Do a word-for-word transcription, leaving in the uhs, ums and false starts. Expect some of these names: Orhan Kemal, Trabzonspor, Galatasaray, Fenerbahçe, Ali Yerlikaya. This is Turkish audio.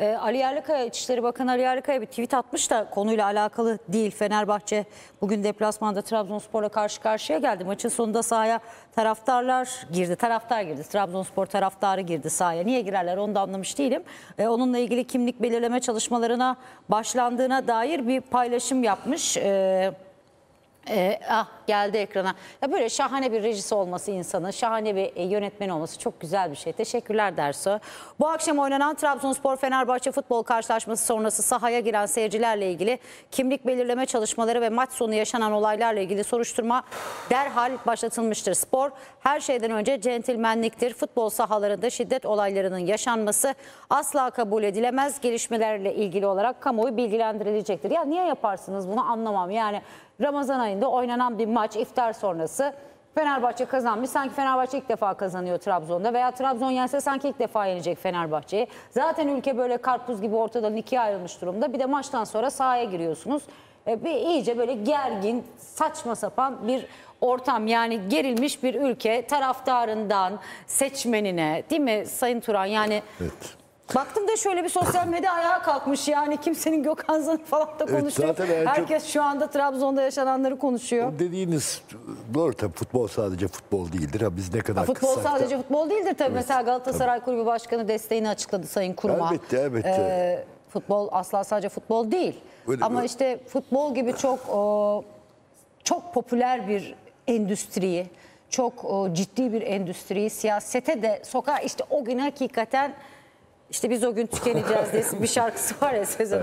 Ee, Ali Yerlikaya, İçişleri Bakanı Ali Yerlikaya bir tweet atmış da konuyla alakalı değil. Fenerbahçe bugün deplasmanda Trabzonspor'la karşı karşıya geldi. Maçın sonunda sahaya taraftarlar girdi. Taraftar girdi. Trabzonspor taraftarı girdi sahaya. Niye girerler onu da anlamış değilim. Ee, onunla ilgili kimlik belirleme çalışmalarına başlandığına dair bir paylaşım yapmış. Ee, Ee, ah geldi ekrana. Ya böyle şahane bir rejisi olması insanın, şahane bir e, yönetmeni olması çok güzel bir şey. Teşekkürler Derso. Bu akşam oynanan Trabzonspor-Fenerbahçe futbol karşılaşması sonrası sahaya giren seyircilerle ilgili kimlik belirleme çalışmaları ve maç sonu yaşanan olaylarla ilgili soruşturma derhal başlatılmıştır. Spor her şeyden önce centilmenliktir. Futbol sahalarında şiddet olaylarının yaşanması asla kabul edilemez. Gelişmelerle ilgili olarak kamuoyu bilgilendirilecektir. Ya niye yaparsınız bunu anlamam. Yani Ramazan ayında oynanan bir maç, iftar sonrası Fenerbahçe kazanmış. Sanki Fenerbahçe ilk defa kazanıyor Trabzon'da veya Trabzon yense sanki ilk defa yenecek Fenerbahçe'yi. Zaten ülke böyle karpuz gibi ortadan ikiye ayrılmış durumda. Bir de maçtan sonra sahaya giriyorsunuz. E, bir iyice böyle gergin, saçma sapan bir ortam. Yani gerilmiş bir ülke taraftarından seçmenine, değil mi Sayın Turan? Yani... Evet. Baktım da şöyle bir sosyal medya ayağa kalkmış, yani kimsenin Gökhan Zan'ı falan da konuşuyor. Evet, herkes çok... şu anda Trabzon'da yaşananları konuşuyor. O dediğiniz doğru tabii, futbol sadece futbol değildir. Ha, biz ne kadar ha, futbol sadece da... futbol değildir tabii. Evet, mesela Galatasaray tabii. Kulübü Başkanı desteğini açıkladı Sayın Kurum'a. Elbette, elbette. Ee, futbol asla sadece futbol değil. Öyle, ama öyle. İşte futbol gibi çok o, çok popüler bir endüstriyi, çok o, ciddi bir endüstriyi siyasete de sokağa, işte o gün hakikaten İşte biz o gün tükeneceğiz diye bir şarkısı var ya Sezen.